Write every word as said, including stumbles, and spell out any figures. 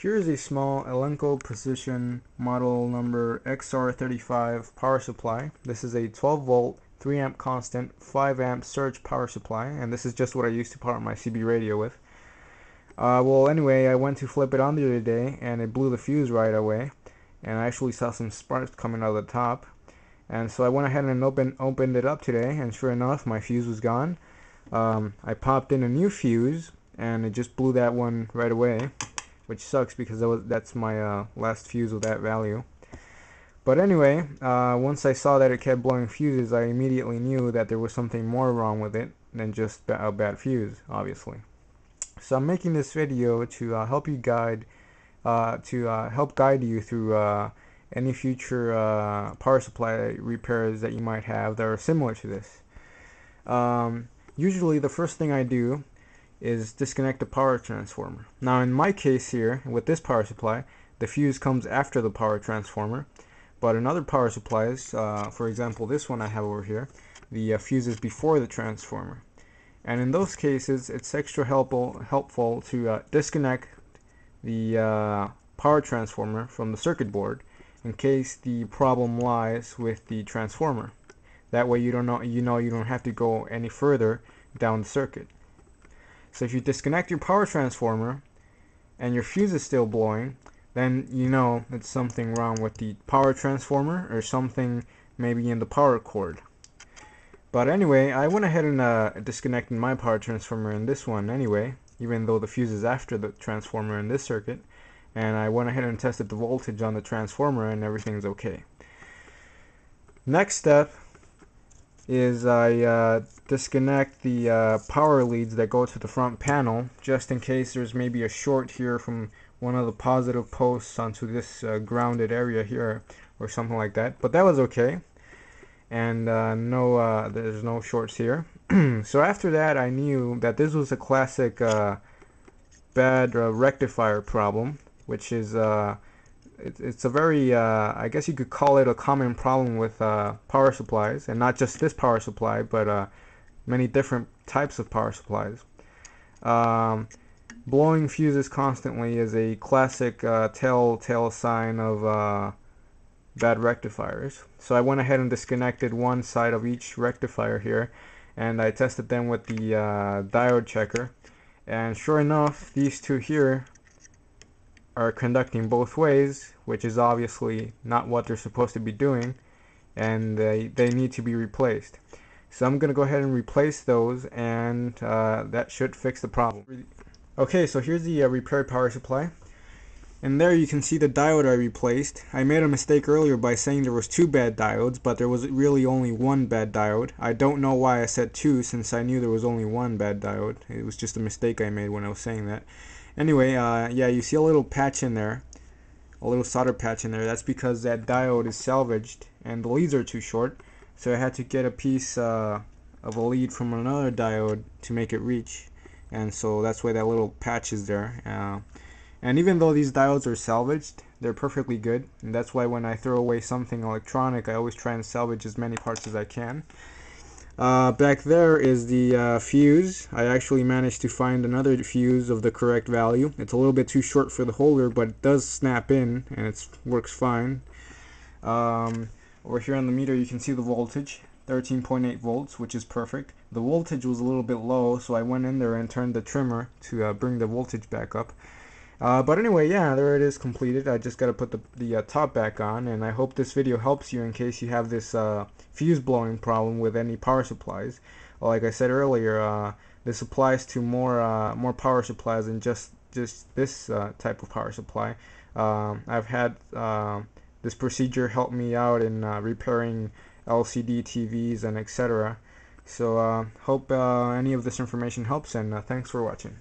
Here's a small Elenco Precision model number X R thirty-five power supply. This is a twelve volt, three amp constant, five amp surge power supply, and this is just what I used to power my C B radio with. Uh, well, anyway, I went to flip it on the other day, and it blew the fuse right away, and I actually saw some sparks coming out of the top. And so I went ahead and open, opened it up today, and sure enough, my fuse was gone. Um, I popped in a new fuse, and it just blew that one right away, which sucks because that was, that's my uh, last fuse with that value. But anyway, uh, once I saw that it kept blowing fuses, I immediately knew that there was something more wrong with it than just a bad fuse, obviously. So I'm making this video to uh, help you guide, uh, to uh, help guide you through uh, any future uh, power supply repairs that you might have that are similar to this. Um, usually the first thing I do is disconnect the power transformer. Now in my case here, with this power supply, the fuse comes after the power transformer, but in other power supplies, uh, for example this one I have over here, the uh, fuse is before the transformer. And in those cases, it's extra helpful, helpful to uh, disconnect the uh, power transformer from the circuit board in case the problem lies with the transformer. That way you don't know, you know you don't have to go any further down the circuit. So if you disconnect your power transformer and your fuse is still blowing, then you know it's something wrong with the power transformer or something maybe in the power cord. But anyway, I went ahead and uh, disconnected my power transformer in this one anyway, even though the fuse is after the transformer in this circuit, and I went ahead and tested the voltage on the transformer and everything's okay. Next step is I uh, disconnect the uh, power leads that go to the front panel, just in case there's maybe a short here from one of the positive posts onto this uh, grounded area here or something like that. But that was okay, and uh, no, uh, there's no shorts here. So after that, I knew that this was a classic uh, bad uh, rectifier problem, which is uh, It, it's a very, uh, I guess you could call it a common problem with uh, power supplies, and not just this power supply, but uh, many different types of power supplies. Um, blowing fuses constantly is a classic uh, telltale sign of uh, bad rectifiers. So I went ahead and disconnected one side of each rectifier here, and I tested them with the uh, diode checker, and sure enough, these two here are conducting both ways, which is obviously not what they're supposed to be doing, and they, they need to be replaced. So I'm gonna go ahead and replace those, and uh, that should fix the problem. Okay, so here's the uh, repaired power supply, and there you can see the diode I replaced. I made a mistake earlier by saying there was two bad diodes, but there was really only one bad diode. I don't know why I said two, since I knew there was only one bad diode. It was just a mistake I made when I was saying that. Anyway, uh, yeah, you see a little patch in there, a little solder patch in there. That's because that diode is salvaged and the leads are too short, so I had to get a piece uh, of a lead from another diode to make it reach, and so that's why that little patch is there. Uh, and even though these diodes are salvaged, they're perfectly good, and that's why when I throw away something electronic, I always try and salvage as many parts as I can. Uh, back there is the uh, fuse. I actually managed to find another fuse of the correct value. It's a little bit too short for the holder, but it does snap in and it works fine. Um, over here on the meter you can see the voltage, thirteen point eight volts, which is perfect. The voltage was a little bit low, so I went in there and turned the trimmer to uh, bring the voltage back up. Uh, but anyway, yeah, there it is completed. I just got to put the, the uh, top back on, and I hope this video helps you in case you have this uh, fuse blowing problem with any power supplies. Like I said earlier, uh, this applies to more uh, more power supplies than just, just this uh, type of power supply. Uh, I've had uh, this procedure help me out in uh, repairing L C D T Vs and et cetera. So uh, hope uh, any of this information helps, and uh, thanks for watching.